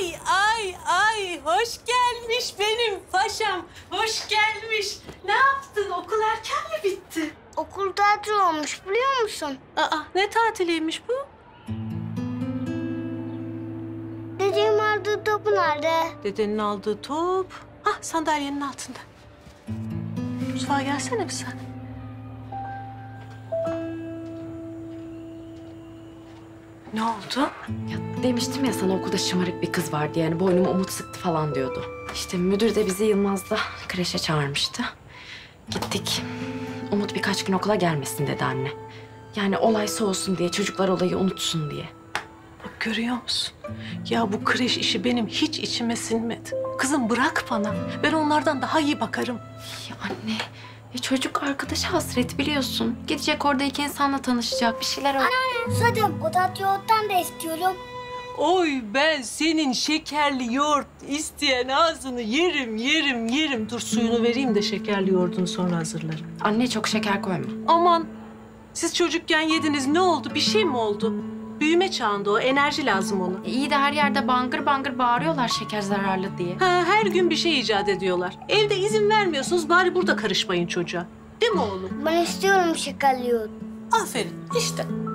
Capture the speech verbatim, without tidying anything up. Ay, ay, ay. Hoş gelmiş benim paşam. Hoş gelmiş. Ne yaptın? Okul erken mi bitti? Okul tatil olmuş biliyor musun? Aa, ne tatiliymiş bu? Dedenin aldığı top nerede? Dedenin aldığı top. Hah, sandalyenin altında. Mutfağa gelsene bir sen. Ne oldu? Ya demiştim ya sana okulda şımarık bir kız vardı yani boynuma Umut sıktı falan diyordu. İşte müdür de bizi Yılmaz'da kreşe çağırmıştı. Gittik. Umut birkaç gün okula gelmesin dedi anne. Yani olay soğusun diye, çocuklar olayı unutsun diye. Bak görüyor musun? Ya bu kreş işi benim hiç içime sinmedi. Kızım bırak bana. Ben onlardan daha iyi bakarım. Ya anne, ya çocuk arkadaşı hasret biliyorsun. Gidecek orada iki insanla tanışacak, bir şeyler... Anneanne susadım. O tatlı yoğurttan da istiyorum. Oy ben senin şekerli yoğurt isteyen ağzını yerim, yerim, yerim. Dur suyunu vereyim de şekerli yoğurdunu sonra hazırlarım. Anne çok şeker koyma. Aman, siz çocukken yediniz ne oldu? Bir şey mi oldu? Büyüme çağında o, enerji lazım ona. İyi de her yerde bangır bangır bağırıyorlar şeker zararlı diye. Ha, her gün bir şey icat ediyorlar. Evde izin vermiyorsunuz, bari burada karışmayın çocuğa. Değil mi oğlum? Ben istiyorum şekerli yoğurt. Aferin, işte.